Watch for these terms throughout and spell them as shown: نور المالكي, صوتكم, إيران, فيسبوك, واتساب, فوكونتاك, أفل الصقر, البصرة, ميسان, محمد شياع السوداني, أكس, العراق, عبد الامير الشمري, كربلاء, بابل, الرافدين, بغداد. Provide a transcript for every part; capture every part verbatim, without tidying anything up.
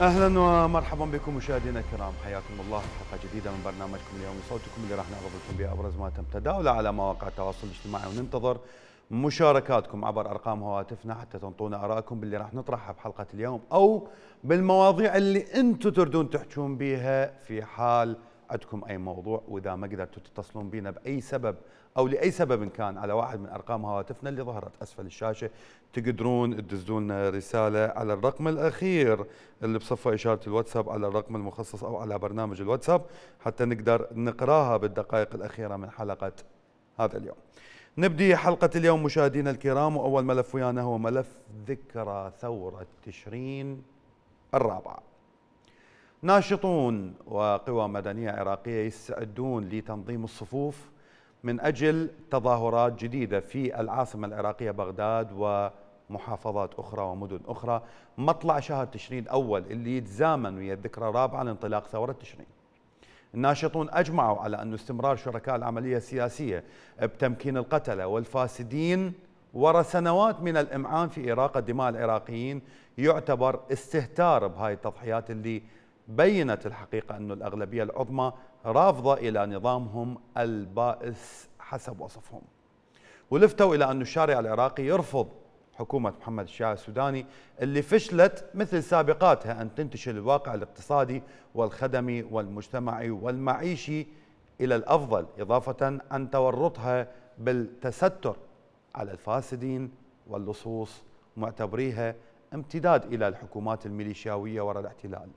اهلا ومرحبا بكم مشاهدينا الكرام، حياكم الله في حلقه جديده من برنامجكم اليومي صوتكم اللي راح نعرض لكم به ابرز ما تم تداوله على مواقع التواصل الاجتماعي، وننتظر مشاركاتكم عبر ارقام هواتفنا حتى تنطونا ارائكم باللي راح نطرحها بحلقه اليوم او بالمواضيع اللي انتم تردون تحجون بها. في حال عندكم اي موضوع واذا ما قدرتوا تتصلون بينا باي سبب او لاي سبب كان على واحد من ارقام هواتفنا اللي ظهرت اسفل الشاشه، تقدرون تدزون لنا رساله على الرقم الاخير اللي بصفه اشاره الواتساب على الرقم المخصص او على برنامج الواتساب حتى نقدر نقراها بالدقائق الاخيره من حلقه هذا اليوم. نبدي حلقه اليوم مشاهدينا الكرام، واول ملف ويانا هو ملف ذكرى ثوره تشرين الرابع. ناشطون وقوى مدنية عراقية يستعدون لتنظيم الصفوف من أجل تظاهرات جديدة في العاصمة العراقية بغداد ومحافظات أخرى ومدن أخرى مطلع شهر تشرين الأول اللي يتزامن ويا الذكرى الرابعة لانطلاق ثورة تشرين. الناشطون أجمعوا على أن استمرار شركاء العملية السياسية بتمكين القتلة والفاسدين ورا سنوات من الإمعان في إراقة دماء العراقيين يعتبر استهتار بهاي التضحيات اللي بينت الحقيقة أن الأغلبية العظمى رافضة إلى نظامهم البائس حسب وصفهم، ولفتوا إلى أن الشارع العراقي يرفض حكومة محمد الشياع السوداني اللي فشلت مثل سابقاتها أن تنتشل الواقع الاقتصادي والخدمي والمجتمعي والمعيشي إلى الأفضل، إضافة عن تورطها بالتستر على الفاسدين واللصوص معتبريها امتداد إلى الحكومات الميليشياوية وراء الاحتلال.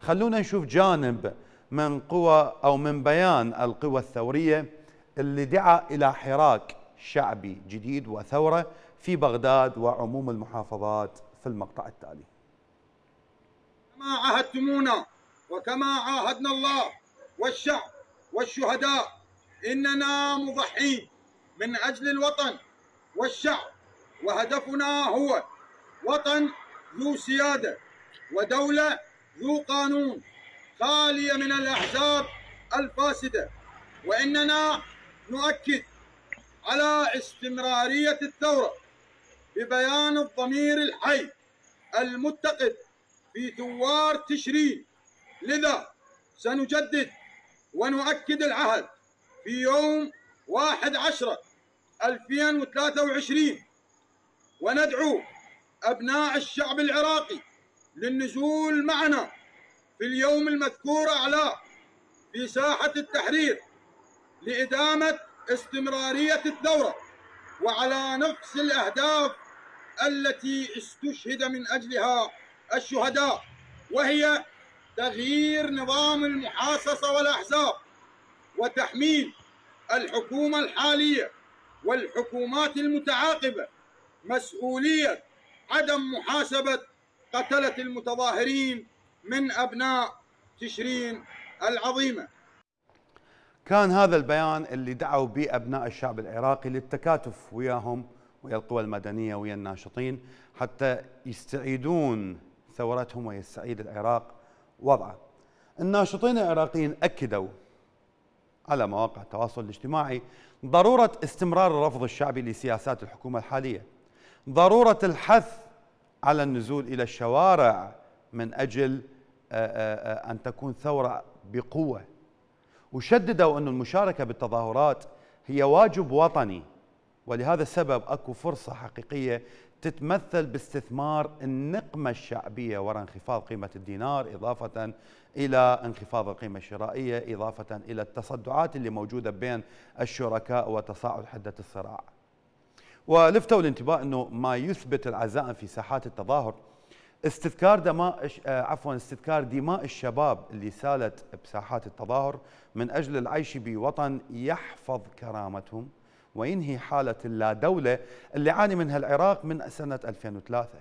خلونا نشوف جانب من قوى أو من بيان القوى الثورية اللي دعا إلى حراك شعبي جديد وثورة في بغداد وعموم المحافظات في المقطع التالي. كما عاهدتمونا وكما عاهدنا الله والشعب والشهداء إننا مضحين من أجل الوطن والشعب، وهدفنا هو وطن ذو سيادة ودولة ذو قانون خالية من الأحزاب الفاسدة، وإننا نؤكد على استمرارية الثورة ببيان الضمير الحي المتقد في ثوار تشرين. لذا سنجدد ونؤكد العهد في يوم واحد عشرة ألفين وثلاثة وعشرين، وندعو أبناء الشعب العراقي للنزول معنا في اليوم المذكور أعلاه في ساحة التحرير لإدامة استمرارية الثورة وعلى نفس الأهداف التي استشهد من أجلها الشهداء، وهي تغيير نظام المحاصصة والأحزاب وتحميل الحكومة الحالية والحكومات المتعاقبة مسؤولية عدم محاسبة قتلت المتظاهرين من أبناء تشرين العظيمة. كان هذا البيان اللي دعوا به أبناء الشعب العراقي للتكاتف وياهم ويا القوى المدنية ويا الناشطين حتى يستعيدون ثورتهم ويستعيد العراق وضعه. الناشطين العراقيين أكدوا على مواقع التواصل الاجتماعي ضرورة استمرار الرفض الشعبي لسياسات الحكومة الحالية، ضرورة الحث على النزول إلى الشوارع من أجل أن تكون ثورة بقوة، وشددوا أن المشاركة بالتظاهرات هي واجب وطني، ولهذا السبب أكو فرصة حقيقية تتمثل باستثمار النقمة الشعبية وراء انخفاض قيمة الدينار، إضافة إلى انخفاض القيمة الشرائية، إضافة إلى التصدعات اللي موجودة بين الشركاء وتصاعد حدة الصراع. ولفتوا الانتباه انه ما يثبت العزائم في ساحات التظاهر استذكار دماء عفوا استذكار دماء الشباب اللي سالت بساحات التظاهر من اجل العيش بوطن يحفظ كرامتهم وينهي حالة اللادولة اللي عاني منها العراق من سنة ألفين وثلاثة،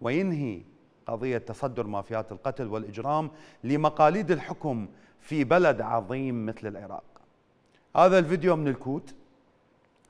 وينهي قضية تصدر مافيات القتل والإجرام لمقاليد الحكم في بلد عظيم مثل العراق. هذا الفيديو من الكوت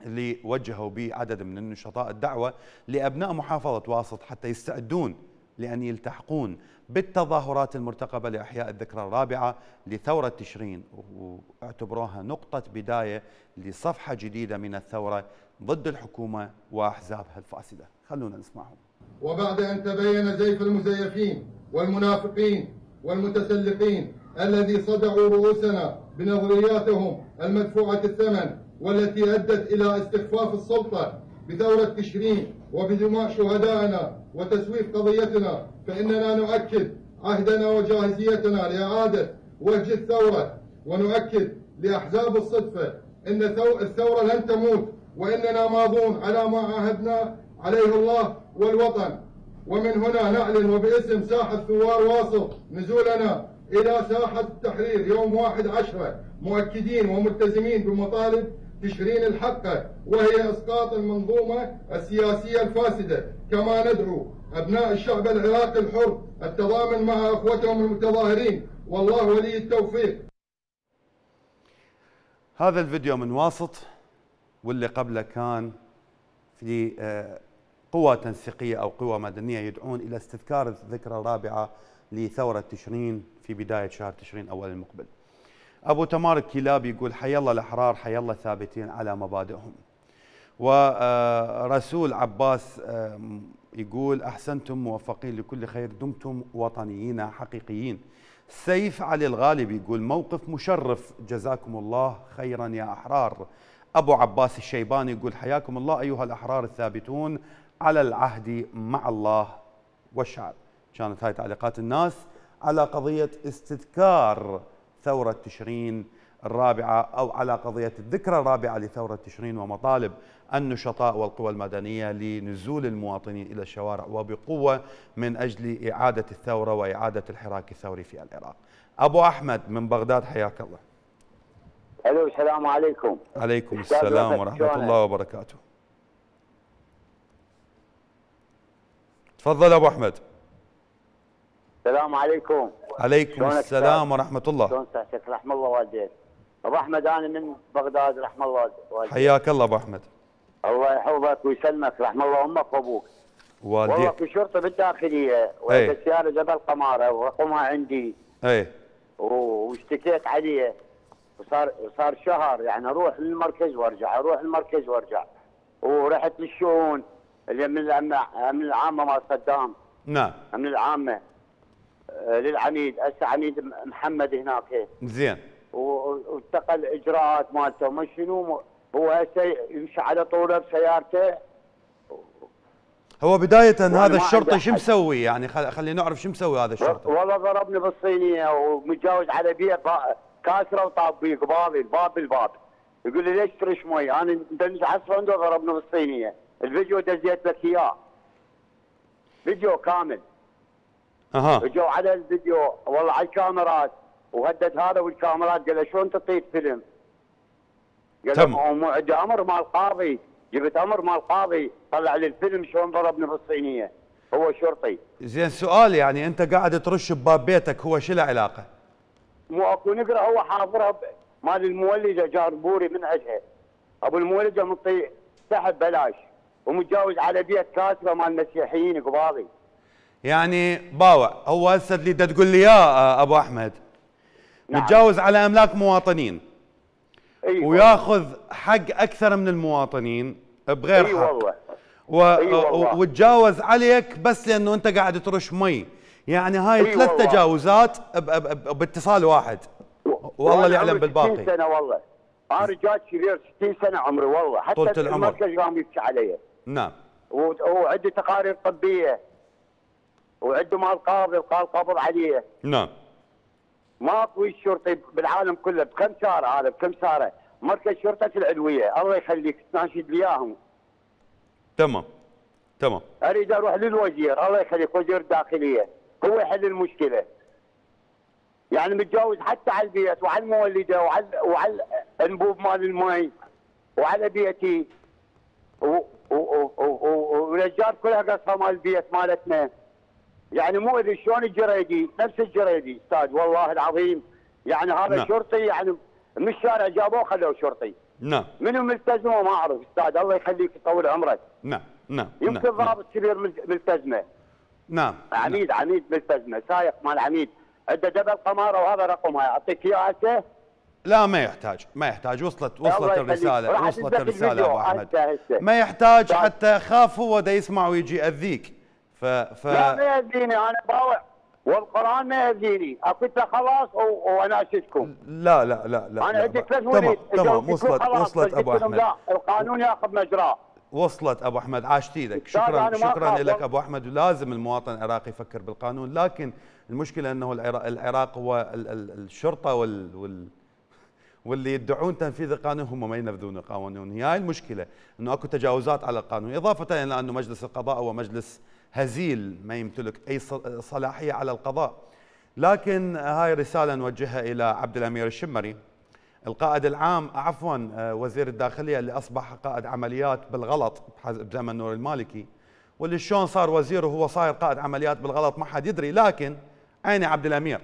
اللي وجهوا به عدد من النشطاء الدعوة لأبناء محافظة واسط حتى يستعدون لأن يلتحقون بالتظاهرات المرتقبة لإحياء الذكرى الرابعة لثورة تشرين، واعتبروها نقطة بداية لصفحة جديدة من الثورة ضد الحكومة وأحزابها الفاسدة. خلونا نسمعهم. وبعد أن تبين زيف المزيفين والمنافقين والمتسلقين الذي صدعوا رؤوسنا بنظرياتهم المدفوعة الثمن والتي أدت إلى استخفاف السلطة بثورة تشرين وبدماء شهدائنا وتسويف قضيتنا، فإننا نؤكد عهدنا وجاهزيتنا لإعادة وهج الثورة، ونؤكد لأحزاب الصدفة إن الثورة لن تموت، وإننا ماضون على ما عاهدنا عليه الله والوطن. ومن هنا نعلن وباسم ساحة ثوار واصف نزولنا إلى ساحة التحرير يوم واحد عشرة مؤكدين وملتزمين بمطالب تشرين الحقة، وهي إسقاط المنظومة السياسية الفاسدة. كما ندعو أبناء الشعب العراقي الحر التضامن مع أخوتهم المتظاهرين، والله ولي التوفيق. هذا الفيديو من واسط، واللي قبله كان في قوى تنسيقية أو قوى مدنية يدعون إلى استذكار الذكرى الرابعة لثورة تشرين في بداية شهر تشرين أول المقبل. أبو تمار الكلابي يقول حيالله الأحرار، حيالله ثابتين على مبادئهم. ورسول عباس يقول أحسنتم، موفقين لكل خير، دمتم وطنيين حقيقيين. سيف علي الغالب يقول موقف مشرف، جزاكم الله خيرا يا أحرار. أبو عباس الشيباني يقول حياكم الله أيها الأحرار الثابتون على العهد مع الله والشعب. كانت هاي تعليقات الناس على قضية استذكار ثورة تشرين الرابعة، أو على قضية الذكرى الرابعة لثورة تشرين، ومطالب النشطاء والقوى المدنية لنزول المواطنين إلى الشوارع وبقوة من أجل إعادة الثورة وإعادة الحراك الثوري في العراق. أبو أحمد من بغداد حياك الله. الو، السلام عليكم. عليكم السلام ورحمة الله وبركاته. تفضل أبو أحمد. السلام عليكم. عليكم السلام ورحمة الله. شلون صحتك؟ رحم الله والديك. أبو أحمد أنا من بغداد، رحم الله والديك. حياك الله أبو أحمد. الله يحفظك ويسلمك، رحم الله أمك وأبوك. والديك. والله في شرطة بالداخلية، وهي سيارة جبل قمارة ورقمها عندي. إيه. واشتكيت عليه، وصار صار شهر يعني أروح للمركز وأرجع، أروح للمركز وأرجع. ورحت للشؤون اللي من من العامة مال صدام. نعم. من العامة. للعميد، هسه عميد محمد هناك. زين. واتقى الاجراءات مالته وما شنو، هو هسه يمشي على طوله بسيارته. هو بداية هذا الشرطي شو مسوي؟ يعني خلينا نعرف شو مسوي هذا الشرطي. والله ضربني بالصينية ومتجاوز على بيئة كاسرة وطاب بيه بابل بابل بابل. يقول لي ليش ترش مي؟ انا دنيت عصفه عنده ضربني بالصينية. الفيديو دزيت لك اياه. فيديو كامل. اها. اجوا على الفيديو والله على الكاميرات، وهدد هذا والكاميرات. قال له شلون تعطيت فيلم؟ قال له مو عندي امر مع القاضي، جبت امر مع القاضي، طلع لي الفيلم شلون ضربني بالصينيه. هو شرطي. زين سؤال، يعني انت قاعد ترش بباب بيتك، هو شو له علاقه؟ مو اكو نقرا، هو حافظها مال المولده جاربوري من عندها. ابو المولده منطي سحب بلاش، ومتجاوز على بيت كاتبه مال المسيحيين قباضي. يعني باوع هو هسه اللي دا تقول لي يا ابو احمد. نعم. متجاوز على املاك مواطنين. أيوة. وياخذ حق اكثر من المواطنين بغير أيوة حق. اي والله. و... أيوة وتجاوز عليك بس لانه انت قاعد ترش مي. يعني هاي أيوة ثلاث والله. تجاوزات ب... ب... ب... باتصال واحد. والله اللي يعلم بالباقي. ستين سنه والله. انا رجال كبير، ستين سنه عمري والله. حتى طولة العمر. المركز قام يبكي علي. نعم. وعندي تقارير طبيه. وعنده مع القاضي وقال قبض عليه. نعم. ماكو الشرطي بالعالم كله بكم ساره، هذا بكم ساره، مركز شرطه العلويه، الله يخليك تناشد لي اياهم. تمام تمام. اريد اروح للوزير، الله يخليك وزير الداخليه، هو يحل المشكله. يعني متجاوز حتى على البيت وعلى المولده وعلى وعلى انبوب مال المي وعلى بيتي والاشجار كلها قصها مال البيت مالتنا. يعني مو اذا شلون الجريدي، نفس الجريدي استاذ والله العظيم. يعني هذا لا. شرطي يعني من الشارع جابوه خلوه شرطي. نعم. منو ملتزمه ما اعرف استاذ، الله يخليك يطول عمرك. نعم نعم. يمكن ضابط كبير ملتزمه. نعم. عميد نا. عميد ملتزمه، سايق مال عميد، عنده دبل قماره وهذا رقمها، اعطيك اياه هسه؟ لا ما يحتاج، ما يحتاج، وصلت وصلت الرساله، وصلت الرساله ابو احمد. ما يحتاج، حتى خاف هو دا يسمع ويجي ياذيك. ف ف لا ما يهديني انا باوع والقران ما يهديني، قلت له خلاص وانا اشدكم. لا لا لا لا انا عندي ثلاث وليد تمام. وصلت وصلت ابو احمد، القانون ياخذ مجراه. وصلت ابو احمد، عاشت ايدك. شكرا شكرا لك ابو احمد. ولازم المواطن العراقي يفكر بالقانون، لكن المشكله انه العراق هو الشرطه وال, وال... واللي يدعون تنفيذ القانون هم ما ينفذون القانون. هي المشكله انه اكو تجاوزات على القانون، اضافه الى انه مجلس القضاء هو مجلس هزيل ما يمتلك اي صلاحيه على القضاء. لكن هاي رساله نوجهها الى عبد الامير الشمري القائد العام، عفوا وزير الداخليه اللي اصبح قائد عمليات بالغلط بزمن نور المالكي، واللي شلون صار وزير وهو صاير قائد عمليات بالغلط ما حد يدري. لكن عيني عبد الامير،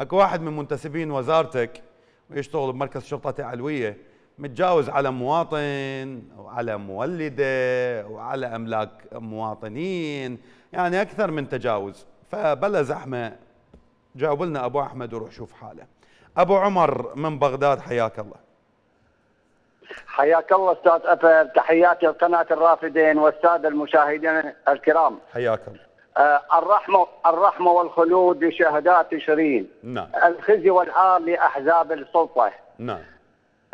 اكو واحد من منتسبين وزارتك ويشتغل بمركز شرطه علويه متجاوز على مواطن وعلى مولده وعلى املاك مواطنين، يعني اكثر من تجاوز. فبلا زحمه جاوب لنا ابو احمد وروح شوف حاله. ابو عمر من بغداد، حياك الله. حياك الله استاذ أفل، تحياتي لقناه الرافدين والساده المشاهدين الكرام. حياك الله. الرحمه الرحمه والخلود لشهداء تشرين. نعم. الخزي والعار لاحزاب السلطه. نعم.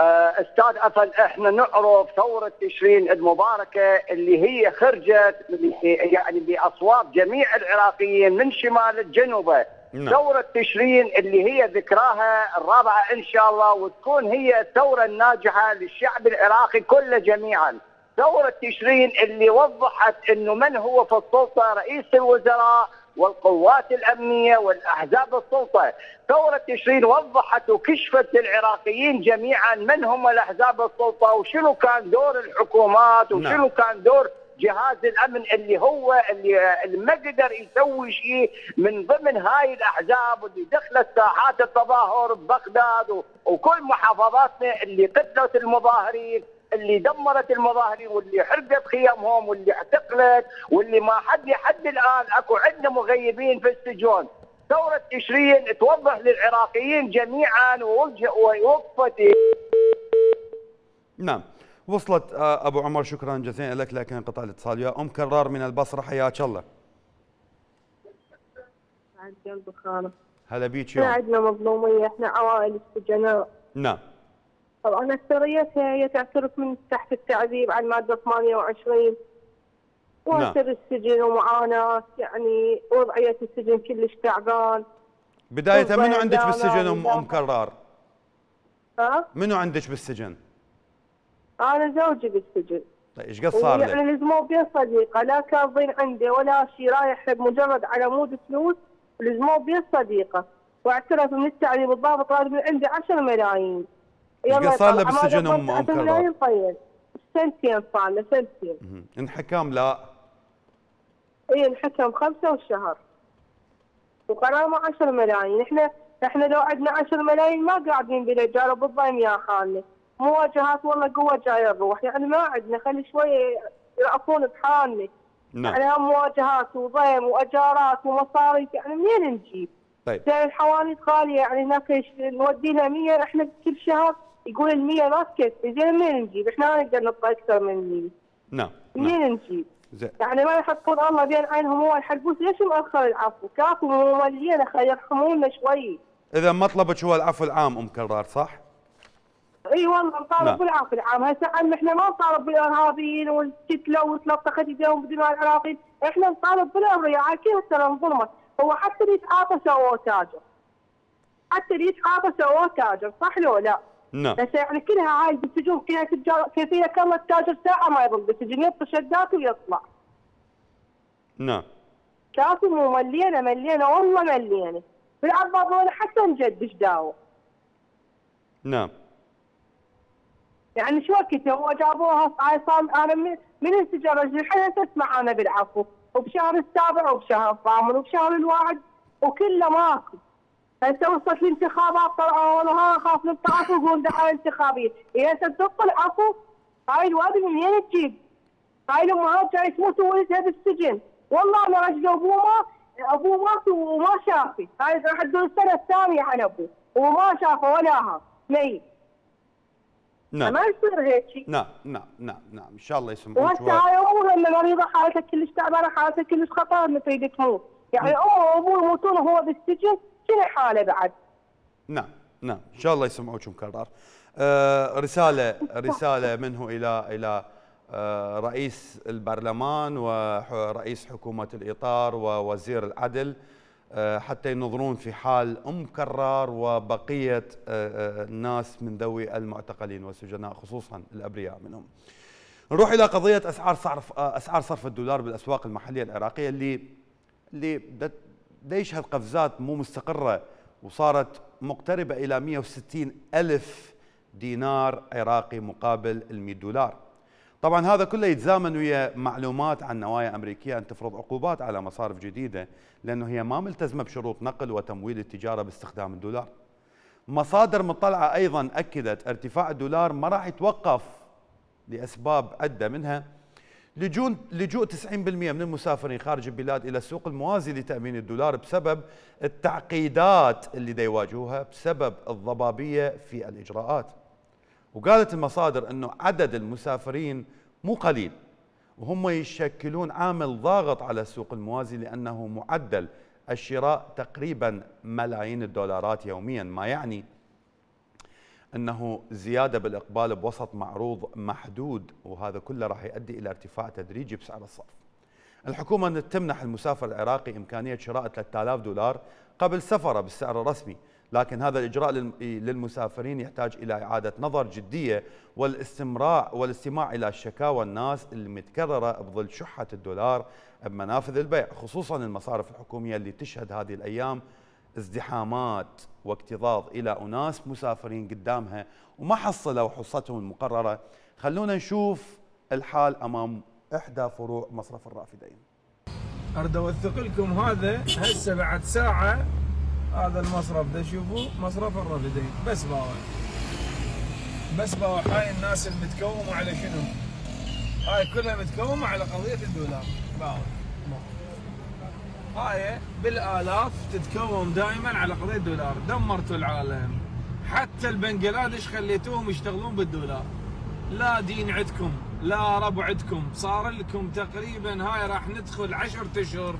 استاذ أفل، احنا نعرف ثوره تشرين المباركه اللي هي خرجت يعني باصوات جميع العراقيين من شمال الجنوبه. نعم. ثورة تشرين اللي هي ذكراها الرابعة إن شاء الله، وتكون هي الثورة الناجحة للشعب العراقي كله جميعا. ثورة تشرين اللي وضحت أنه من هو في السلطة، رئيس الوزراء والقوات الأمنية والأحزاب السلطة. ثورة تشرين وضحت وكشفت للعراقيين جميعا من هم الأحزاب السلطة، وشنو كان دور الحكومات، وشنو كان دور جهاز الامن اللي هو اللي, اللي ما قدر يسوي شيء من ضمن هاي الاحزاب، واللي دخلت ساحات التظاهر ببغداد وكل محافظاتنا، اللي قتلت المظاهرين، اللي دمرت المظاهرين، واللي حرقت خيامهم، واللي اعتقلت، واللي ما حد لحد الان اكو عندنا مغيبين في السجون. ثوره تشرين توضح للعراقيين جميعا ووقفت. نعم. وصلت ابو عمر، شكرا جزيلا لك، لكن انقطع الاتصال. يا ام كرار من البصره، حياك الله. عن قلبي خالص. هلا بيك يا ام. احنا عندنا مظلوميه، احنا اوائل السجناء. نعم. طبعا اكثريتها هي تعترف من تحت التعذيب على الماده ثمانية وعشرين. واسر السجن ومعاناه، يعني وضعيه السجن كلش تعبان. بدايه منو عندك بالسجن ام ام كرار؟ ها؟ منو عندك بالسجن؟ أنا زوجي بالسجن. طيب إيش قد صار له؟ يعني لزموا بيه صديقة، لا كاظين عنده ولا شيء، رايح مجرد على مود فلوس، لزموا بيه صديقة، واعترف من التعليم الضابط طالب من عنده عشرة ملايين. إيش قد صار له بالسجن أم أم كرار؟ طيب سنتين صار له، سنتين. انحكام لا؟ إي انحكم خمسة والشهر. وقرامة عشرة ملايين، إحنا إحنا لو عندنا عشرة ملايين ما قاعدين بلا جارة بالضيم يا خالنا. مواجهات والله قوة جاية الروح، يعني ما عندنا، خلي شوية يرأفون بحالنا. نعم. يعني هم مواجهات وضيم وأجارات ومصاريف، يعني منين نجيب؟ طيب. زي الحوانيت غالية، يعني هناك نودي لها مية، احنا كل شهر يقول المية ما تكفي، زين منين نجيب؟ احنا ما نقدر نطلع أكثر من المية. نعم. منين نجيب؟ زين. يعني ما يحطون الله بين عينهم هو الحبوس، ليش مؤخر العفو؟ كافوا ممولينا، خلي يرحمونا شوي. إذا مطلبك هو العفو العام أم كرار صح؟ اي والله نطالب بالعفو العام. هسه احنا ما نطالب بالارهابيين والكتله وتلطخت ايديهم بدماء العراقيين، احنا نطالب بالامر على كل ترى انظلمه، هو حتى اللي يتعاطى سووه تاجر. حتى اللي يتعاطى سووه تاجر، صح لو لا؟ نعم. بس يعني كلها هاي بالسجون فيها كيفيه كلمه تاجر ساعه ما يضل بالسجن، يطفي شداته ويطلع. نعم. كافي ملينا ملينا والله ملينا، بالعرض حتى نجدش داوه. نعم. يعني شو وقت هو جابوها هاي صار انا من من انسجام لحد اسمع انا بالعفو، وبشهر السابع وبشهر الثامن وبشهر الواحد وكله ماكو. هسه وصلت الانتخابات طلعوا والله ها خاف نبتعث ويقولون دحين انتخابيه، هي هسه تبطل عفو؟ هاي الوادي منين تجيب؟ هاي الامهات جاي تموت وولدها بالسجن، والله انا رجل ابوه ما ابوه مات وما شافي، هاي راح تدور السنه الثانيه عن ابوه وما شافه ولاها ميت. نعم. ما يصير هيك. نعم نعم نعم نعم ان شاء الله يسمعوك. وهسه امه لما مريضه حالتها كلش تعبانه، حالتها كلش خطر من فيدك هو، يعني امه وابوه يموتون وهو بالسجن، شنو حاله بعد؟ نعم نعم ان شاء الله يسمعوك مكرر. آه رساله رساله منه الى الى آه رئيس البرلمان ورئيس حكومه الاطار ووزير العدل، حتى ينظرون في حال أم كرار وبقية الناس من ذوي المعتقلين والسجناء، خصوصا الأبرياء منهم. نروح إلى قضية أسعار صرف أسعار صرف الدولار بالأسواق المحلية العراقية، اللي اللي ديشها قفزات مو مستقرة، وصارت مقتربة إلى مئة وستين ألف دينار عراقي مقابل المئة دولار. طبعا هذا كله يتزامن ويا معلومات عن نوايا امريكيه ان تفرض عقوبات على مصارف جديده، لانه هي ما ملتزمه بشروط نقل وتمويل التجاره باستخدام الدولار. مصادر مطلعه ايضا اكدت ارتفاع الدولار ما راح يتوقف لاسباب عده، منها لجوء لجوء تسعين بالمئة من المسافرين خارج البلاد الى السوق الموازي لتامين الدولار بسبب التعقيدات اللي يواجهوها بسبب الضبابيه في الاجراءات. وقالت المصادر انه عدد المسافرين مو قليل، وهم يشكلون عامل ضاغط على السوق الموازي، لانه معدل الشراء تقريبا ملايين الدولارات يوميا، ما يعني انه زياده بالاقبال بوسط معروض محدود، وهذا كله راح يؤدي الى ارتفاع تدريجي بسعر الصرف. الحكومه ان تمنح المسافر العراقي امكانيه شراء ثلاثة آلاف دولار قبل سفره بالسعر الرسمي، لكن هذا الإجراء للمسافرين يحتاج إلى إعادة نظر جدية والاستمراع والاستماع إلى شكاوى الناس المتكررة بظل شحة الدولار بمنافذ البيع، خصوصا المصارف الحكومية اللي تشهد هذه الأيام ازدحامات واكتظاظ إلى أناس مسافرين قدامها وما حصلوا حصتهم المقررة. خلونا نشوف الحال أمام إحدى فروع مصرف الرافدين. أرد أوثق لكم هذا هسه بعد ساعة، هذا المصرف ده شوفوا مصرف الرافدين، بس باوع بس باوع هاي الناس اللي متكومه على شنو؟ هاي كلها متكومه على قضيه الدولار، باوع هاي بالالاف تتكوم دائما على قضيه الدولار. دمرتوا العالم، حتى البنغلاديش خليتوهم يشتغلون بالدولار، لا دين عندكم لا رب عندكم، صار لكم تقريبا هاي راح ندخل عشرة اشهر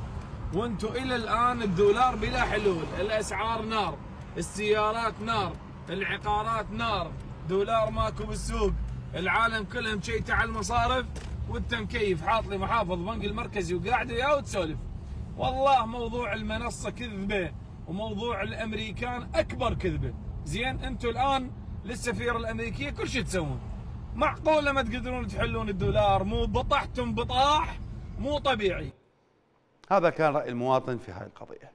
وانتم الى الان الدولار بلا حلول، الاسعار نار، السيارات نار، العقارات نار، دولار ماكو بالسوق، العالم كلها مشيته على المصارف، وانت مكيف حاط لي محافظ بنك المركزي وقاعد وياه وتسولف. والله موضوع المنصه كذبه، وموضوع الامريكان اكبر كذبه، زين؟ انتم الان للسفيره الامريكيه كل شيء تسوون. معقوله ما تقدرون تحلون الدولار؟ مو بطحتم بطاح مو طبيعي. هذا كان رأي المواطن في هذه القضية.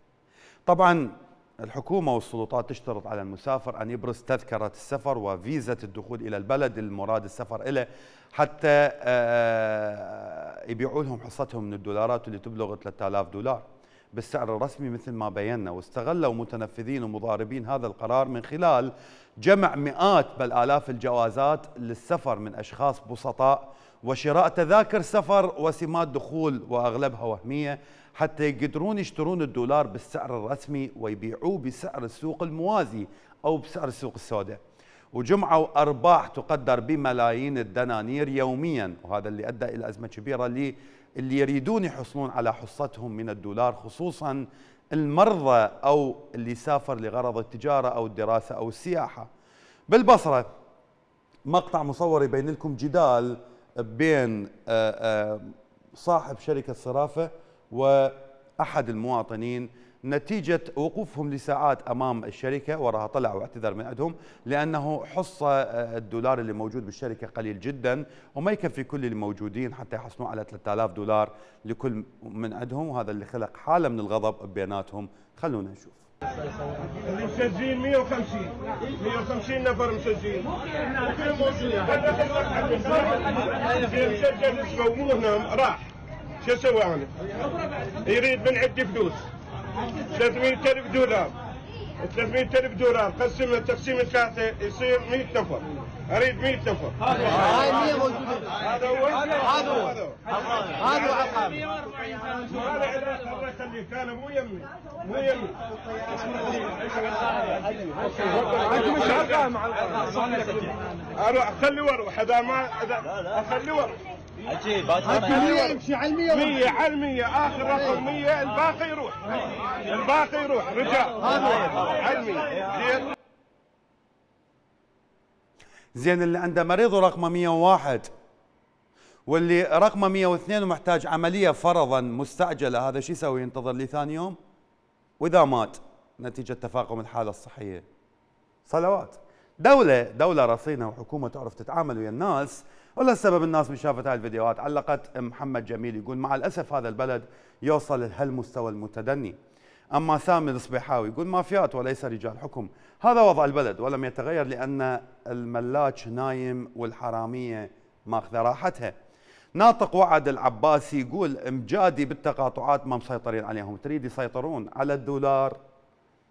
طبعا الحكومة والسلطات تشترط على المسافر أن يبرز تذكرة السفر وفيزة الدخول إلى البلد المراد السفر إليه، حتى يبيعوا لهم حصتهم من الدولارات اللي تبلغ ثلاثة آلاف دولار بالسعر الرسمي مثل ما بينا. واستغلوا متنفذين ومضاربين هذا القرار من خلال جمع مئات بل آلاف الجوازات للسفر من أشخاص بسطاء، وشراء تذاكر سفر وسمات دخول وأغلبها وهمية، حتى يقدرون يشترون الدولار بالسعر الرسمي ويبيعوه بسعر السوق الموازي أو بسعر السوق السوداء، وجمعوا أرباح تقدر بملايين الدنانير يوميا، وهذا اللي أدى إلى أزمة كبيرة اللي, اللي يريدون يحصلون على حصتهم من الدولار، خصوصا المرضى أو اللي سافر لغرض التجارة أو الدراسة أو السياحة. بالبصرة مقطع مصور يبين لكم جدال بين صاحب شركة صرافة وأحد المواطنين نتيجة وقوفهم لساعات أمام الشركة، وراها طلع واعتذر من عندهم لأنه حصة الدولار اللي موجود بالشركة قليل جدا وما يكفي كل الموجودين حتى يحصلون على ثلاثة آلاف دولار لكل من عندهم، وهذا اللي خلق حالة من الغضب بيناتهم. خلونا نشوف. اللي مسجلين مئة وخمسين مئة وخمسين نفر مسجلين، وكل موجود اللي مسجل اسمه مو هنا راح. شو اسوي انا؟ يريد من عندي فلوس ثلاثمئة ألف دولار، ثلاثمئة ألف دولار قسمها تقسيم ثلاثة يصير مئة نفر، اريد مين تفر هاي مية موجودة. هذا هو هذا هو هذا هو الراس اللي كان مو يمي مو يمي انتم مش عارفين مع اروح اخلي واروح هذا ما اخلي واروح عجيب يمشي على المية مية على المية اخر رقم مية الباقي يروح الباقي يروح رجال على المية. زين اللي عنده مريض رقم مية وواحد واللي رقم مية واثنين ومحتاج عملية فرضا مستعجلة، هذا شو يسوي؟ ينتظر لي ثاني يوم وإذا مات نتيجة تفاقم الحالة الصحية. صلوات. دولة دولة رصينة وحكومة تعرف تتعامل ويا الناس، ولا السبب الناس من شافت هاي الفيديوهات. علقت محمد جميل يقول مع الأسف هذا البلد يوصل لهالمستوى المتدني. أما سامي الصبيحاوي يقول مافيات وليس رجال حكم، هذا وضع البلد ولم يتغير لأن الملاك نايم والحرامية ماخذ راحتها. ناطق وعد العباسي يقول امجادي بالتقاطعات ما مسيطرين عليهم، تريد يسيطرون على الدولار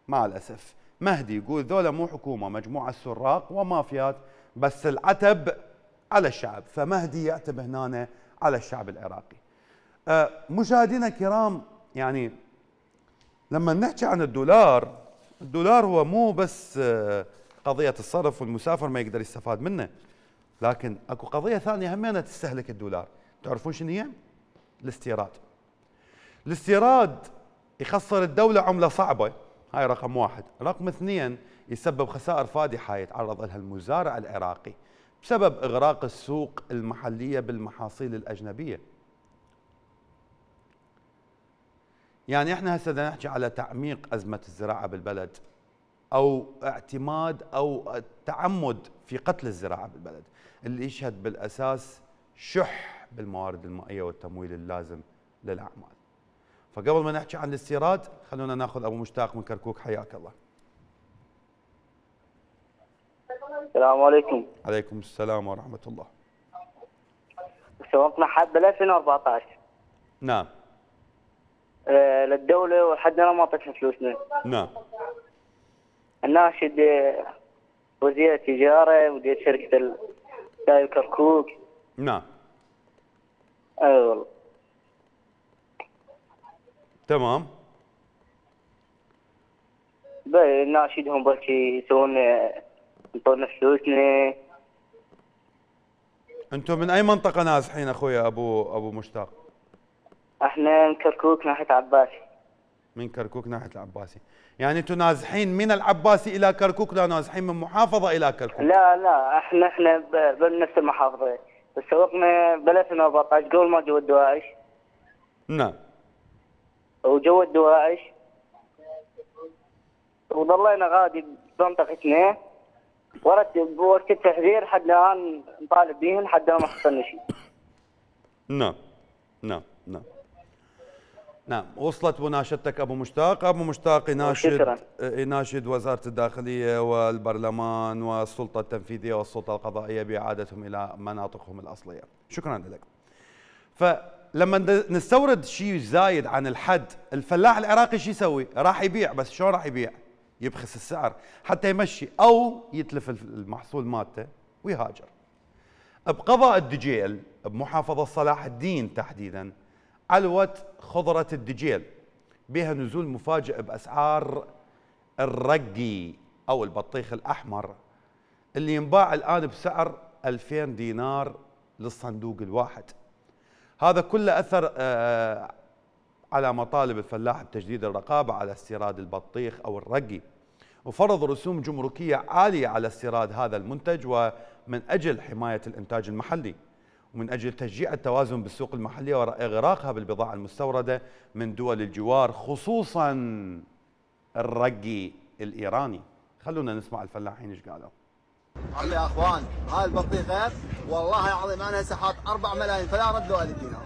مع الأسف. مهدي يقول ذولا مو حكومة، مجموعة سراق ومافيات بس العتب على الشعب، فمهدي يعتب هنا على الشعب العراقي. أه مشاهدينا كرام، يعني لما نحكي عن الدولار، الدولار هو مو بس قضية الصرف والمسافر ما يقدر يستفاد منه، لكن اكو قضية ثانية همينة تستهلك الدولار، تعرفون شنو هي؟ الاستيراد. الاستيراد يخسر الدولة عملة صعبة، هاي رقم واحد. رقم اثنين يسبب خسائر فادحة يتعرض لها المزارع العراقي بسبب إغراق السوق المحلية بالمحاصيل الأجنبية. يعني احنا هسه بدنا نحكي على تعميق ازمه الزراعه بالبلد او اعتماد او تعمد في قتل الزراعه بالبلد، اللي يشهد بالاساس شح بالموارد المائيه والتمويل اللازم للاعمال. فقبل ما نحكي عن الاستيراد خلونا ناخذ ابو مشتاق من كركوك، حياك الله. السلام عليكم. عليكم السلام ورحمه الله. سوقنا حد بال ألفين وأربعطعش. نعم. للدولة ولحد الآن ما اعطتنا فلوسنا. نعم. الناشد وزير التجارة وزير شركة دايل كركوك. نعم. اي والله. تمام. ناشدهم بركي يسوون يعطونا فلوسنا. انتم من اي منطقة نازحين اخويا ابو ابو مشتاق؟ احنا من كركوك ناحية العباسي. من كركوك ناحية العباسي، يعني انتم نازحين من العباسي إلى كركوك؟ لا، نازحين من محافظة إلى كركوك. لا لا، احنا احنا بنفس المحافظة، بس سوقنا ب ألفين وأربعطعش قبل ما جو الدواعش. نعم. وجو الدواعش وضلينا غادي بمنطقتنا ورد بوقت التحذير لحد الآن نطالب بيهم، لحد الآن ما حصلنا شيء. نعم نعم نعم. نعم، وصلت مناشدتك ابو مشتاق. ابو مشتاق يناشد يناشد وزاره الداخليه والبرلمان والسلطه التنفيذيه والسلطه القضائيه باعادتهم الى مناطقهم الاصليه. شكرا لك. فلما نستورد شيء زايد عن الحد، الفلاح العراقي شو يسوي؟ راح يبيع، بس شلون راح يبيع؟ يبخس السعر حتى يمشي او يتلف المحصول مالته ويهاجر. بقضاء الدجيل بمحافظه صلاح الدين تحديدا، علوة خضرة الدجيل بها نزول مفاجئ بأسعار الرقي أو البطيخ الأحمر اللي ينباع الآن بسعر ألفين دينار للصندوق الواحد. هذا كله أثر آه على مطالب الفلاح بتجديد الرقابة على استيراد البطيخ أو الرقي، وفرض رسوم جمركية عالية على استيراد هذا المنتج، ومن أجل حماية الإنتاج المحلي ومن أجل تشجيع التوازن بالسوق المحلية وإغراقها بالبضاعة المستوردة من دول الجوار، خصوصاً الرقي الإيراني. خلونا نسمع الفلاحين إيش قالوا. عمي يا أخوان، هاي البطيخة والله العظيم أنا هسه حاط أربعة ملايين فلا ردوا ألف دينار،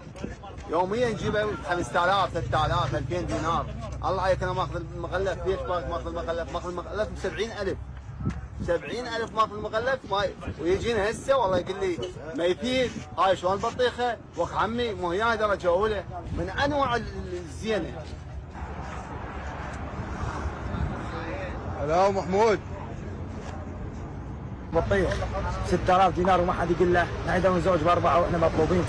يومياً نجيبها خمسة آلاف ستة آلاف ألفين دينار. الله عليك، أنا ماخذ المغلف بيش بارك، ماخذ المغلف ماخذ المغلف ب سبعين ألف سبعين ألف ما في المغلف ما ي... ويجينا هسه والله يقول لي ميتين. هاي شلون بطيخه؟ وخ عمي مو هي درجه اولى من انواع الزينه. هلا محمود. بطيخ ستة آلاف دينار وما حد يقول له نحن نتزوج باربعه واحنا مطلوبين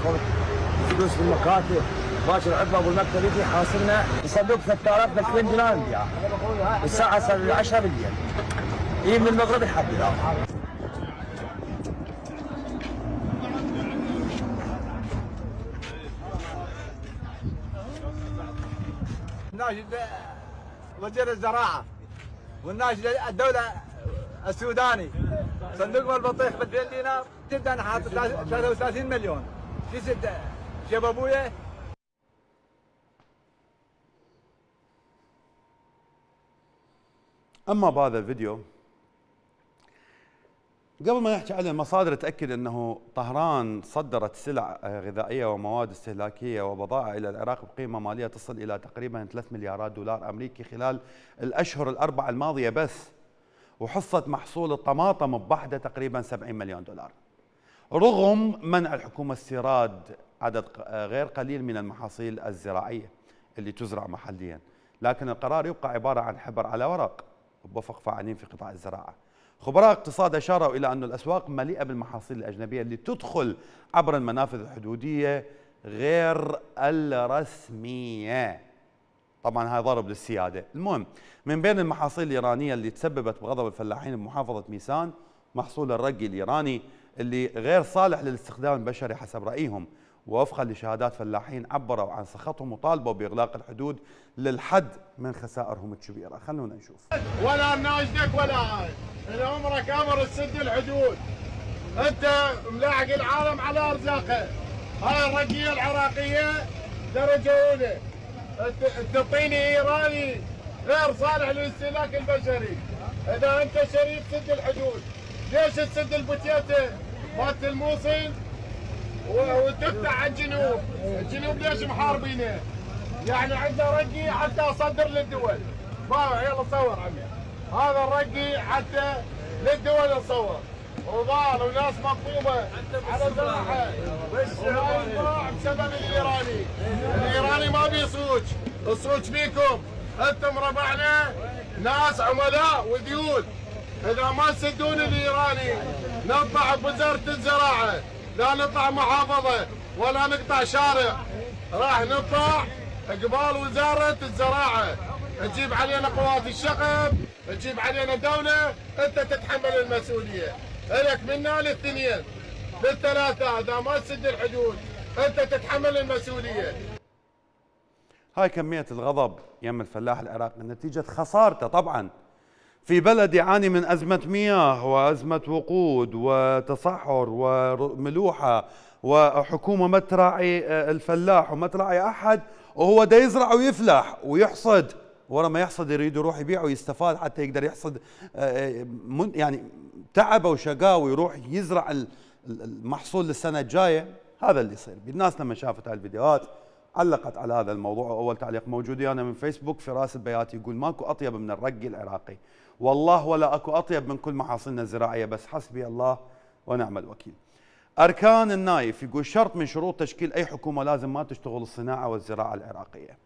فلوس في المكاتب. باكر عقبه ابو المكتب يجي حاصلنا صندوق ثلاثة آلاف ب ألفين دينار نبيعه الساعه الساعه عشرة بالليل يجي من المغرب لحد الان. ناشد وزير الزراعه والناشد الدوله السوداني صندوق مال البطيخ ب ألفين دينار تبدا انا حاطط ثلاثة وثلاثين مليون في سته جاب ابويا. اما بهذا الفيديو قبل ما نحكي عليه مصادر تاكد انه طهران صدرت سلع غذائيه ومواد استهلاكيه وبضائع الى العراق بقيمه ماليه تصل الى تقريبا ثلاثة مليارات دولار امريكي خلال الاشهر الاربعه الماضيه بس، وحصه محصول الطماطم بوحده تقريبا سبعين مليون دولار رغم منع الحكومه استيراد عدد غير قليل من المحاصيل الزراعيه اللي تزرع محليا، لكن القرار يبقى عباره عن حبر على ورق بوفق فاعلين في قطاع الزراعه. خبراء اقتصاد أشاروا إلى أن الأسواق مليئة بالمحاصيل الأجنبية اللي تدخل عبر المنافذ الحدودية غير الرسمية. طبعا هاي ضرب للسيادة. المهم، من بين المحاصيل الإيرانية اللي تسببت بغضب الفلاحين بمحافظة ميسان محصول الرقي الإيراني اللي غير صالح للاستخدام البشري حسب رأيهم، ووفقا لشهادات فلاحين عبروا عن سخطهم وطالبوا باغلاق الحدود للحد من خسائرهم الكبيره. خلونا نشوف. ولا ناشدك ولا هاي، انا عمرك امر تسد الحدود، انت ملاحق العالم على ارزاقه. هاي الرقيه العراقيه درجه اولى، تعطيني ايراني غير صالح للاستهلاك البشري. اذا انت شريك تسد الحدود، ليش تسد البوتيته مالت الموصل وتفتح على الجنوب؟ الجنوب ليش محاربينه؟ يعني عندنا رقي حتى اصدر للدول. يلا صور عمي. هذا الرقي حتى للدول نصور. وضال وناس مطلوبه على الزراعه. وما ينباع بسبب الايراني. الايراني ما بي صوج، الصوج بيكم. انتم ربعنا ناس عملاء وديون. اذا ما تسدون الايراني نطلع بوزاره الزراعه. لا نقطع محافظة ولا نقطع شارع، راح نقطع قبال وزارة الزراعة. تجيب علينا قوات الشغب، تجيب علينا دولة، أنت تتحمل المسؤولية. إلك منا للثنين للثلاثة، إذا ما تسد الحدود أنت تتحمل المسؤولية. هاي كمية الغضب يم الفلاح العراقي نتيجة خسارته. طبعاً في بلد يعاني من أزمة مياه وأزمة وقود وتصحر وملوحة وحكومة ما تراعي الفلاح وما تراعي أحد، وهو دا يزرع ويفلح ويحصد، ورا ما يحصد يريد يروح يبيع ويستفاد حتى يقدر يحصد، يعني تعبه وشقاه ويروح يزرع المحصول للسنة الجاية. هذا اللي يصير. الناس لما شافت هالفيديوهات علقت على هذا الموضوع. وأول تعليق موجود هنا من فيسبوك فراس البياتي يقول ماكو أطيب من الرقي العراقي، والله ولا أكو أطيب من كل محاصيلنا الزراعية، بس حسبي الله ونعم الوكيل. أركان النايف يقول شرط من شروط تشكيل أي حكومة لازم ما تشتغل الصناعة والزراعة العراقية.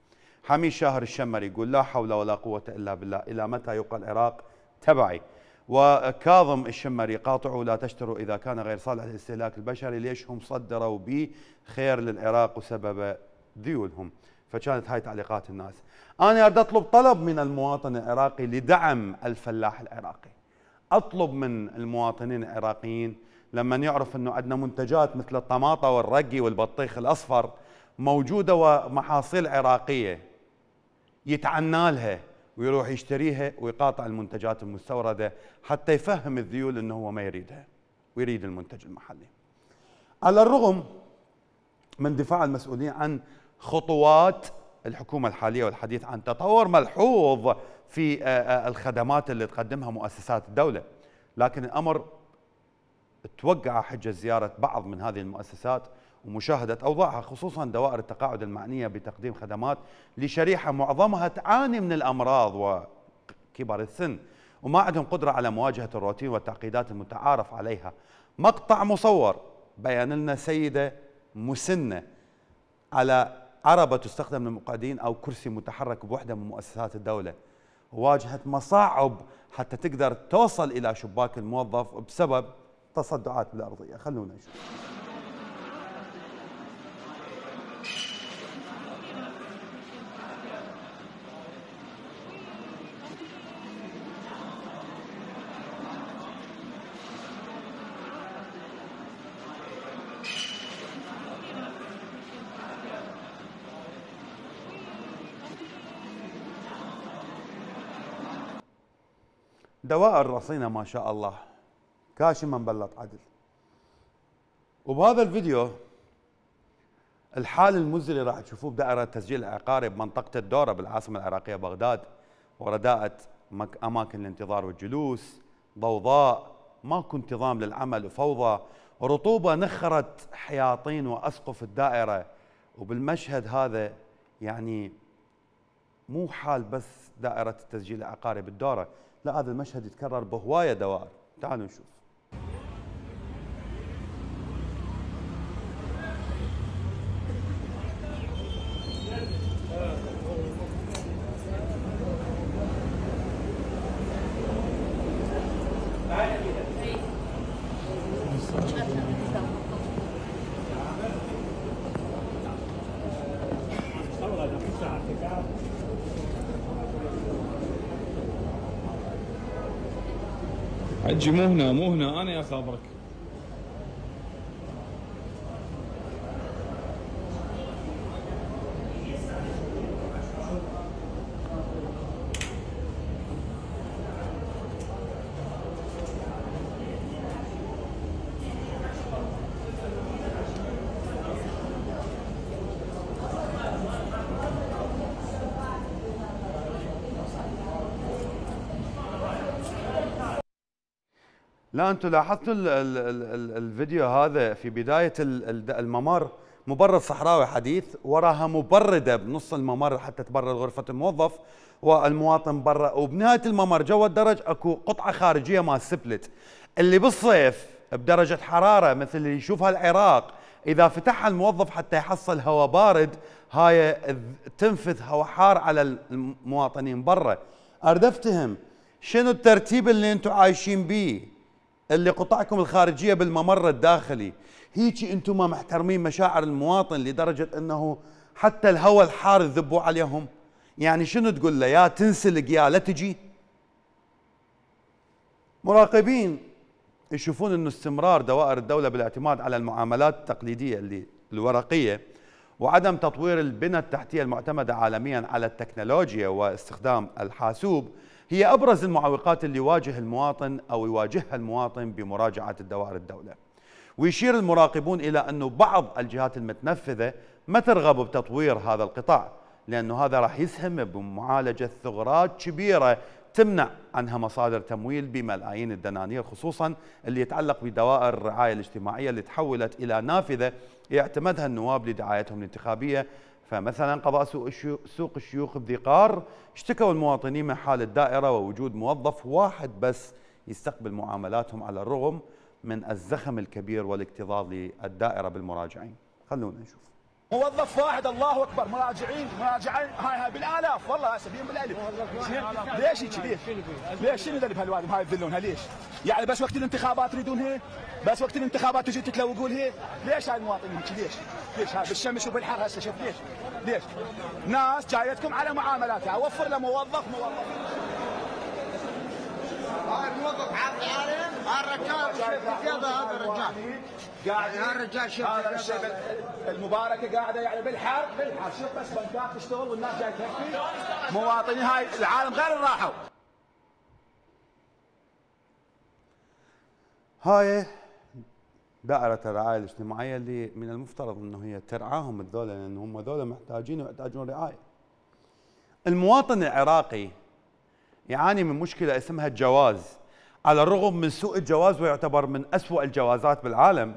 حميد شاهر الشمري يقول لا حول ولا قوة إلا بالله، إلى متى يبقى العراق تبعي؟ وكاظم الشمري قاطعوا لا تشتروا إذا كان غير صالح للاستهلاك البشري، ليش هم صدروا به خير للعراق وسبب ديولهم. فكانت هاي تعليقات الناس. أنا أريد أطلب طلب من المواطن العراقي لدعم الفلاح العراقي. أطلب من المواطنين العراقيين لما يعرف أنه عندنا منتجات مثل الطماطة والرقي والبطيخ الأصفر موجودة ومحاصيل عراقية، يتعنى لها ويروح يشتريها ويقاطع المنتجات المستوردة حتى يفهم الذيول أنه هو ما يريدها ويريد المنتج المحلي. على الرغم من دفاع المسؤولين عن خطوات الحكومة الحالية والحديث عن تطور ملحوظ في الخدمات اللي تقدمها مؤسسات الدولة، لكن الأمر توقع حجة زيارة بعض من هذه المؤسسات ومشاهدة أوضاعها، خصوصا دوائر التقاعد المعنية بتقديم خدمات لشريحة معظمها تعاني من الأمراض وكبار السن وما عندهم قدرة على مواجهة الروتين والتعقيدات المتعارف عليها. مقطع مصور بيان لنا سيدة مسنة على عربة تستخدم للمقعدين أو كرسي متحرك بوحدة من مؤسسات الدولة، واجهت مصاعب حتى تقدر توصل إلى شباك الموظف بسبب تصدعات بالأرضية. خلونا نشوف. دوائر رصينة ما شاء الله، كاشما بلط عدل. وبهذا الفيديو الحال المزري راح تشوفوه بدائرة تسجيل عقاري بمنطقة الدورة بالعاصمة العراقية بغداد، ورداءة أماكن الانتظار والجلوس، ضوضاء، ماكو انتظام للعمل وفوضى، رطوبة نخرت حياطين وأسقف الدائرة. وبالمشهد هذا يعني مو حال بس دائرة التسجيل العقاري بالدورة، لا، هذا المشهد يتكرر بهواية دوائر. تعالوا نشوف. حجي مو هنا مو هنا انا يا خابرك. لا انتم لاحظتوا الفيديو هذا في بدايه الممر مبرد صحراوي حديث، وراها مبرده بنص الممر حتى تبرد غرفه الموظف والمواطن برا، وبنهايه الممر جوا الدرج اكو قطعه خارجيه مال سبلت اللي بالصيف بدرجه حراره مثل اللي يشوفها العراق اذا فتحها الموظف حتى يحصل هواء بارد، هاي تنفذ هواء حار على المواطنين برا. اريد افتهم شنو الترتيب اللي انتم عايشين بيه، اللي قطعكم الخارجيه بالممر الداخلي، هيجي انتم ما محترمين مشاعر المواطن لدرجه انه حتى الهواء الحار تذبوا عليهم؟ يعني شنو تقول له؟ يا تنسلق يا لا تجي. مراقبين يشوفون انه استمرار دوائر الدوله بالاعتماد على المعاملات التقليديه اللي الورقيه وعدم تطوير البنى التحتيه المعتمده عالميا على التكنولوجيا واستخدام الحاسوب هي أبرز المعوقات اللي يواجه المواطن أو يواجهها المواطن بمراجعة الدوائر الدولة. ويشير المراقبون إلى أنه بعض الجهات المتنفذة ما ترغب بتطوير هذا القطاع، لأنه هذا راح يسهم بمعالجة ثغرات كبيرة تمنع عنها مصادر تمويل بملايين الدنانير، خصوصا اللي يتعلق بدوائر الرعاية الاجتماعية اللي تحولت إلى نافذة يعتمدها النواب لدعايتهم الانتخابية. فمثلا قضاء سوق الشيوخ بذي قار اشتكوا المواطنين من حال الدائرة ووجود موظف واحد بس يستقبل معاملاتهم على الرغم من الزخم الكبير والاكتظاظ للدائرة بالمراجعين. خلونا نشوف. موظف واحد، الله اكبر، مراجعين مراجعين هاي هاي بالالاف، والله هسه بيهم بالالف. ليش هيك؟ ليش؟ ليش شنو ذنب هالوالد هاي تذلونها ليش؟ يعني بس وقت الانتخابات يريدونها؟ بس وقت الانتخابات تجي تتلوقوا لها؟ ليش هاي المواطنين هيك؟ ليش؟ ليش هاي بالشمس وبالحر هسه شوف ليش؟ ليش؟ ناس جايتكم على معاملاتها، اوفر له موظف موظف. هاي الموظف عرض عليه، هاي الركاب شوف كذا هذا الرجال. قاعد هالرجال شوف هذا الشبل المباركه قاعده يعني بالحر بالحر، شوف بس بنكات تشتغل والناس جايه تكفي مواطنين هاي العالم غير راحوا. هاي دائره الرعايه الاجتماعيه اللي من المفترض انه هي ترعاهم الذولا، لان هم ذولا محتاجين ويحتاجون رعايه. المواطن العراقي يعاني من مشكله اسمها الجواز، على الرغم من سوء الجواز ويعتبر من أسوأ الجوازات بالعالم،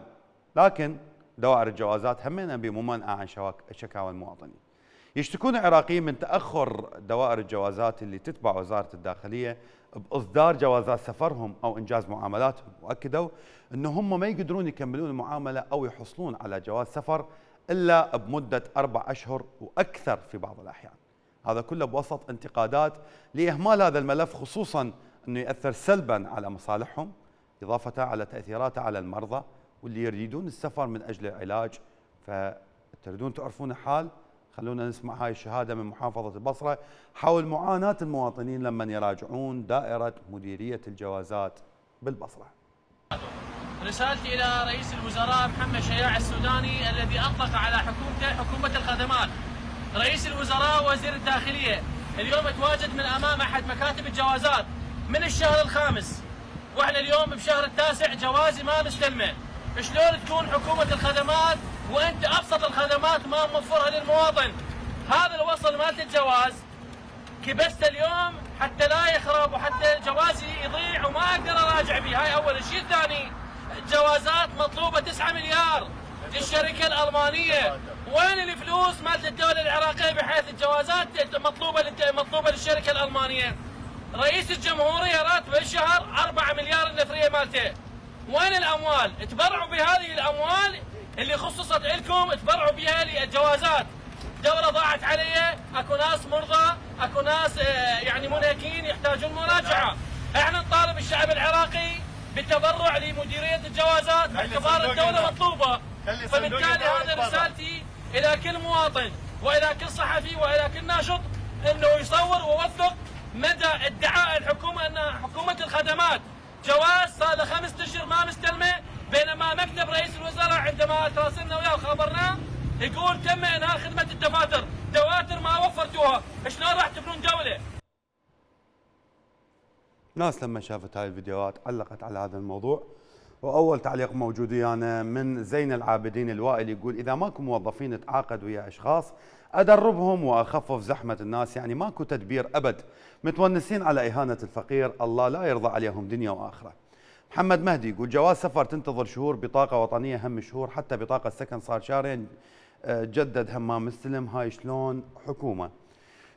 لكن دوائر الجوازات همنا بممنأة عن شكاوى المواطنين. يشتكون العراقيين من تأخر دوائر الجوازات اللي تتبع وزارة الداخلية بإصدار جوازات سفرهم أو إنجاز معاملاتهم، وأكدوا أن هم ما يقدرون يكملون المعاملة أو يحصلون على جواز سفر إلا بمدة أربع أشهر وأكثر في بعض الأحيان. هذا كله بوسط انتقادات لإهمال هذا الملف، خصوصا أنه يأثر سلبا على مصالحهم، إضافة على تأثيراته على المرضى واللي يريدون السفر من أجل العلاج. فتريدون تعرفون حال، خلونا نسمع هاي الشهادة من محافظة البصرة حول معاناة المواطنين لما يراجعون دائرة مديرية الجوازات بالبصرة. رسالتي إلى رئيس الوزراء محمد شياع السوداني الذي أطلق على حكومته حكومة الخدمات. رئيس الوزراء وزير الداخلية اليوم اتواجد من أمام أحد مكاتب الجوازات من الشهر الخامس، وإحنا اليوم بشهر التاسع جوازي ما مستلمه. شلون تكون حكومة الخدمات وأنت أبسط الخدمات ما موفرها للمواطن؟ هذا الوصل مالت الجواز كبسته اليوم حتى لا يخرب وحتى جوازي يضيع وما أقدر أراجع بيه. هاي أول شيء. الثاني، الجوازات مطلوبة تسعة مليار للشركة الألمانية، وين الفلوس مالت الدولة العراقية بحيث الجوازات مطلوبة مطلوبة للشركة الألمانية؟ رئيس الجمهورية راتبه الشهر أربعة مليار النفرية مالته، وين الأموال؟ تبرعوا بهذه الأموال اللي خصصت لكم، تبرعوا بها للجوازات. دولة ضاعت علي، اكو ناس مرضى، اكو ناس يعني منهكين يحتاجون مراجعة. احنا نطالب الشعب العراقي بالتبرع لمديرية الجوازات، كبار الدولة مطلوبة. فبالتالي هذا رسالتي إلى كل مواطن وإلى كل صحفي وإلى كل ناشط أنه يصور ويوثق مدى ادعاء الحكومة أنها حكومة الخدمات. جواز صار له خمس أشهر ما مستلمه، بينما مكتب رئيس الوزراء عندما تواصلنا وياه وخبرناه يقول تم إنهاء خدمة الدفاتر، دواتر ما وفرتوها، شلون راح تبنون دولة؟ ناس لما شافت هاي الفيديوهات علقت على هذا الموضوع. واول تعليق موجود ويانا من زين العابدين الوائل يقول: اذا ماكو موظفين اتعاقد ويا اشخاص ادربهم واخفف زحمه الناس، يعني ماكو تدبير ابد، متونسين على اهانه الفقير، الله لا يرضى عليهم دنيا واخره. محمد مهدي يقول: جواز سفر تنتظر شهور، بطاقه وطنيه هم شهور، حتى بطاقه السكن صار شهرين جدد هم ما مستلم، هاي شلون حكومه؟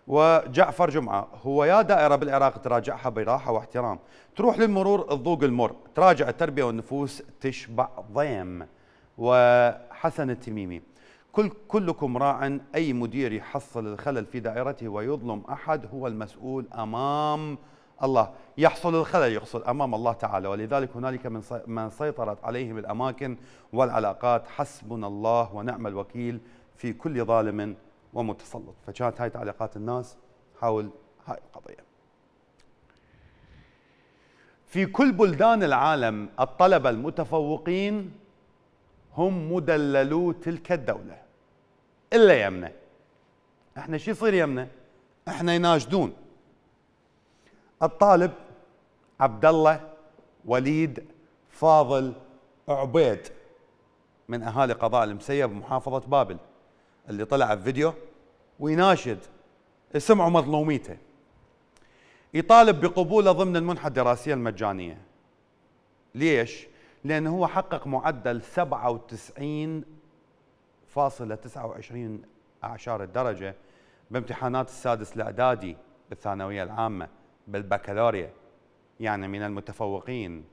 وجعفر جمعه: هو يا دائره بالعراق تراجعها براحه واحترام، تروح للمرور تذوق المر، تراجع التربيه والنفوس تشبع ضيم. وحسن التميمي: كل كلكم راع، اي مدير يحصل الخلل في دائرته ويظلم احد هو المسؤول امام الله. يحصل الخلل يحصل امام الله تعالى، ولذلك هنالك من من سيطرت عليهم الاماكن والعلاقات. حسبنا الله ونعم الوكيل في كل ظالم ومتسلط. فكانت هاي تعليقات الناس حول هاي القضية. في كل بلدان العالم الطلبة المتفوقين هم مدللو تلك الدولة إلا يمنا. احنا شو يصير يمنا؟ احنا يناشدون الطالب عبد الله وليد فاضل عبيد من أهالي قضاء المسيب بمحافظة بابل، اللي طلع بفيديو ويناشد سمعوا مظلوميته، يطالب بقبوله ضمن المنحة الدراسية المجانية. ليش؟ لأنه هو حقق معدل سبعة وتسعين فاصلة تسعة وعشرين درجة بامتحانات السادس الإعدادي بالثانوية العامة بالبكالوريا، يعني من المتفوقين.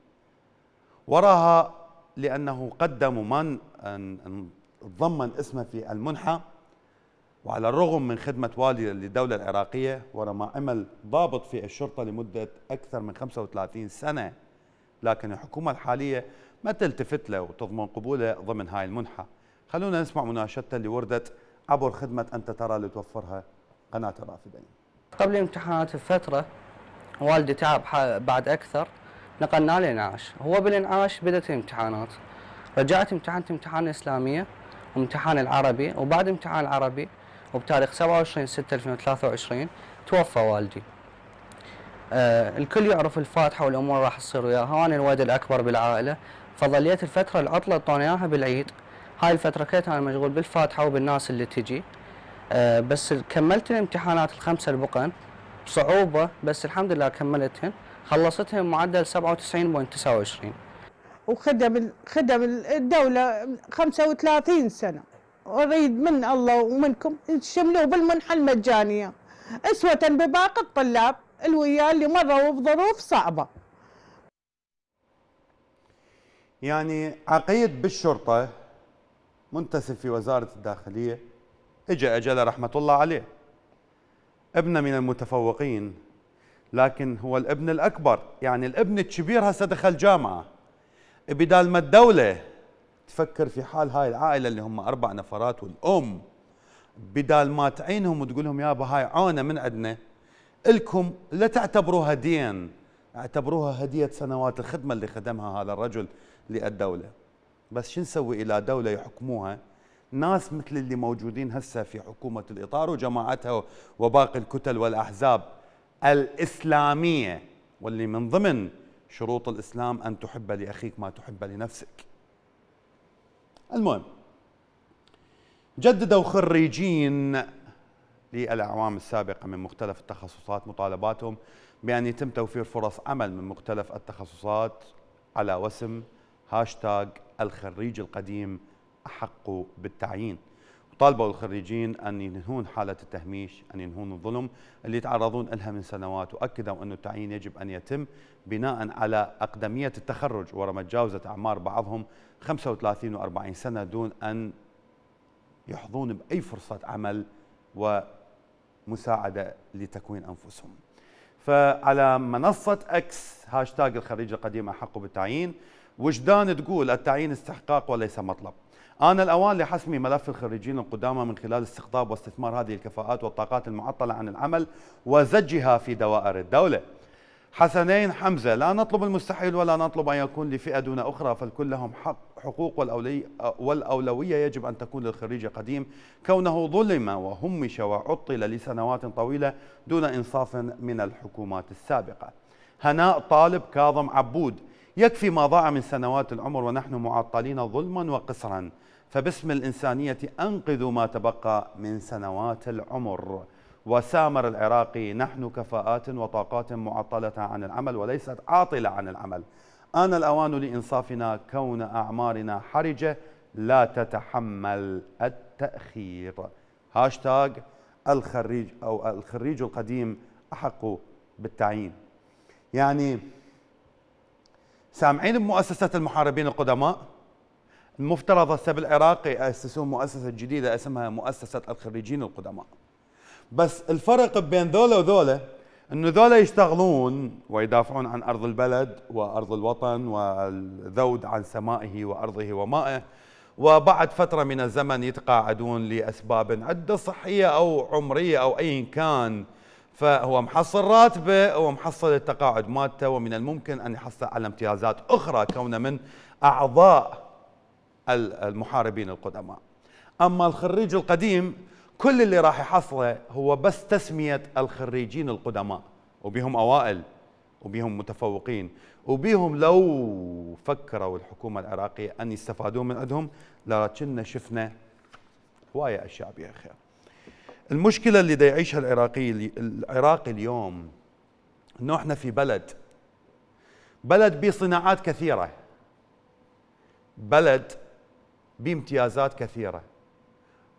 وراها لأنه قدم من تضمن اسمه في المنحة، وعلى الرغم من خدمة والي للدولة العراقية، ورما عمل ضابط في الشرطة لمدة أكثر من خمسة وثلاثين سنة، لكن الحكومة الحالية ما تلتفت له وتضمن قبوله ضمن هاي المنحة. خلونا نسمع مناشدته اللي وردت عبر خدمة أنت ترى اللي توفرها قناة الرافدين. قبل الامتحانات بفترة والدي تعب، بعد أكثر نقلنا للإنعاش، هو بالإنعاش بدأت الامتحانات، رجعت امتحنت امتحان إسلامية امتحان العربي، وبعد امتحان العربي وبتاريخ سبعة وعشرين ستة ألفين وثلاثة وعشرين توفى والدي. آه الكل يعرف الفاتحه والامور راح تصير وياها، انا الولد الاكبر بالعائله، فظليت الفتره العطله اعطوني اياها بالعيد، هاي الفتره كنت انا مشغول بالفاتحه وبالناس اللي تجي. آه بس كملت الامتحانات الخمسه البقن بصعوبه، بس الحمد لله كملتهن، خلصتهن معدل سبعة وتسعين فاصلة تسعة وعشرين. وخدم خدم الدولة خمسة وثلاثين سنة، وأريد من الله ومنكم تشملوه بالمنحة المجانية أسوة بباقي الطلاب الويا اللي مروا بظروف صعبة. يعني عقيد بالشرطة منتسب في وزارة الداخلية، إجا أجله رحمة الله عليه، ابن من المتفوقين، لكن هو الابن الأكبر، يعني الابن الكبير هسه دخل جامعة، بدال ما الدولة تفكر في حال هاي العائلة اللي هم أربع نفرات والأم، بدال ما تعينهم وتقول لهم يابا هاي عونة من عندنا الكم، لا تعتبروها دين، اعتبروها هدية سنوات الخدمة اللي خدمها هذا الرجل للدولة. بس شو نسوي إلى دولة يحكموها ناس مثل اللي موجودين هسه في حكومة الإطار وجماعتها وباقي الكتل والأحزاب الإسلامية، واللي من ضمن شروط الإسلام أن تحب لأخيك ما تحب لنفسك. المهم، جددوا خريجين للأعوام السابقة من مختلف التخصصات مطالباتهم بأن يتم توفير فرص عمل من مختلف التخصصات على وسم هاشتاج الخريج القديم أحق بالتعيين. وطالبوا الخريجين أن ينهون حالة التهميش، أن ينهون الظلم اللي يتعرضون لها من سنوات، وأكدوا أن التعيين يجب أن يتم بناء على أقدمية التخرج ورغم تجاوزت أعمار بعضهم خمسة وثلاثين وأربعين سنة دون أن يحظون بأي فرصة عمل ومساعدة لتكوين أنفسهم. فعلى منصة أكس هاشتاج الخريج القديم أحق بالتعيين، وجدان تقول التعيين استحقاق وليس مطلب، آن الأوان لحسم ملف الخريجين القدامى من خلال استقطاب واستثمار هذه الكفاءات والطاقات المعطلة عن العمل وزجها في دوائر الدولة. حسنين حمزة، لا نطلب المستحيل ولا نطلب أن يكون لفئة دون أخرى، فالكل لهم حق حقوق والأولي والأولوية يجب أن تكون للخريج القديم كونه ظلم وهمش وعطل لسنوات طويلة دون إنصاف من الحكومات السابقة. هناء طالب كاظم عبود، يكفي ما ضاع من سنوات العمر ونحن معطلين ظلما وقسرا، فباسم الإنسانية أنقذوا ما تبقى من سنوات العمر. وسامر العراقي، نحن كفاءات وطاقات معطلة عن العمل وليست عاطلة عن العمل، آن الأوان لإنصافنا كون أعمارنا حرجة لا تتحمل التأخير. هاشتاج الخريج أو الخريج القديم أحق بالتعيين. يعني سامعين بمؤسسة المحاربين القدماء؟ المفترض هسه بالعراق يأسسون مؤسسة جديدة اسمها مؤسسة الخريجين القدماء، بس الفرق بين ذولا وذولا انه ذولا يشتغلون ويدافعون عن ارض البلد وارض الوطن والذود عن سمائه وارضه ومائه، وبعد فتره من الزمن يتقاعدون لاسباب عده صحيه او عمريه او ايا كان، فهو محصل راتبه ومحصل التقاعد مالته، ومن الممكن ان يحصل على امتيازات اخرى كونه من اعضاء المحاربين القدماء. اما الخريج القديم كل اللي راح يحصله هو بس تسمية الخريجين القدماء، وبيهم أوائل وبيهم متفوقين وبيهم لو فكروا الحكومة العراقية أن يستفادون من عندهم لكننا شفنا هواية أشياء بها خير. المشكلة اللي دا يعيشها العراقي العراقي اليوم إنه إحنا في بلد بلد بيه صناعات كثيرة، بلد بيه امتيازات كثيرة،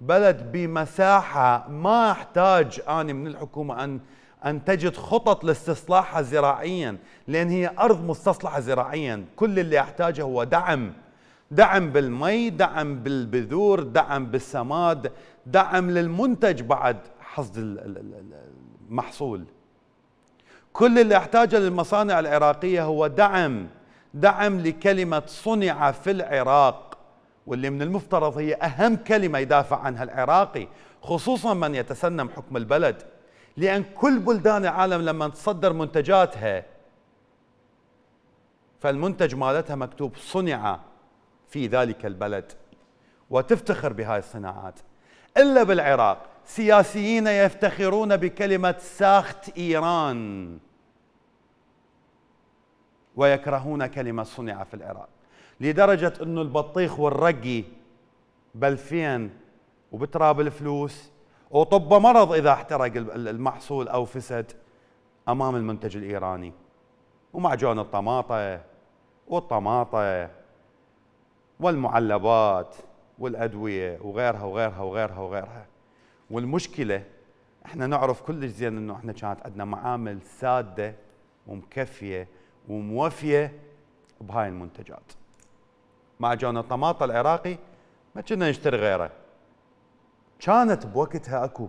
بلد بمساحة ما احتاج أنا من الحكومة أن أن تجد خطط لاستصلاحها زراعيا، لأن هي أرض مستصلحة زراعيا. كل اللي أحتاجه هو دعم، دعم بالمي، دعم بالبذور، دعم بالسماد، دعم للمنتج بعد حصد المحصول. كل اللي أحتاجه للمصانع العراقية هو دعم، دعم لكلمة صنع في العراق، واللي من المفترض هي أهم كلمة يدافع عنها العراقي، خصوصا من يتسنم حكم البلد، لأن كل بلدان العالم لما تصدر منتجاتها فالمنتج مالتها مكتوب صنع في ذلك البلد وتفتخر بهاي الصناعات. إلا بالعراق سياسيين يفتخرون بكلمة ساخت إيران ويكرهون كلمة صنع في العراق، لدرجة انه البطيخ والرقي بلفين وبتراب الفلوس وطب مرض اذا احترق المحصول او فسد امام المنتج الايراني، ومعجون الطماطة والطماطة والمعلبات والادوية وغيرها وغيرها وغيرها وغيرها. والمشكلة احنا نعرف كلش زين انه احنا كانت عندنا معامل سادة ومكفية وموفية بهاي المنتجات. معجون الطماطة العراقي ما كنا نشتري غيره، كانت بوقتها اكو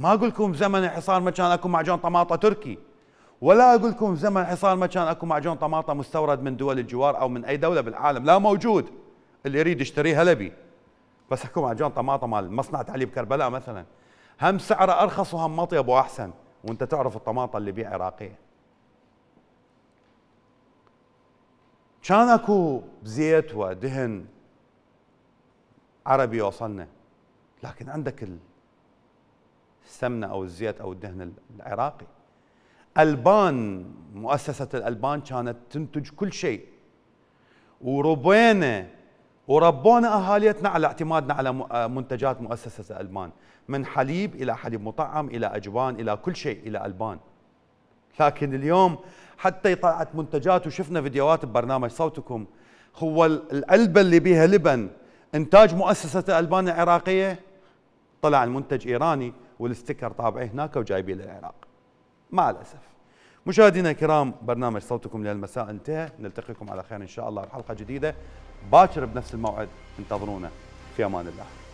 ما اقول لكم زمن الحصار ما كان اكو معجون طماطه تركي، ولا اقول لكم زمن الحصار ما كان اكو معجون طماطه مستورد من دول الجوار او من اي دوله بالعالم، لا موجود، اللي يريد يشتريه هلا بيه. بس اكو معجون طماطه مال مصنع تعليب كربلاء مثلا، هم سعره ارخص وهم مطيب واحسن، وانت تعرف الطماطه اللي بيع عراقيه. كان اكو زيت ودهن عربي يوصلنا، لكن عندك السمنه او الزيت او الدهن العراقي. البان، مؤسسه الالبان كانت تنتج كل شيء، وربينا وربونا اهاليتنا على اعتمادنا على منتجات مؤسسه الالبان، من حليب الى حليب مطعم الى اجبان الى كل شيء الى البان. لكن اليوم حتى طلعت منتجات، وشفنا فيديوهات ببرنامج صوتكم، هو العلبه اللي بيها لبن انتاج مؤسسه الالبان العراقيه، طلع المنتج ايراني والاستيكر طابعه هناك وجايبيه للعراق. مع الاسف. مشاهدينا الكرام، برنامج صوتكم للمساء انتهى، نلتقيكم على خير ان شاء الله بحلقه جديده باكر بنفس الموعد، انتظرونا في امان الله.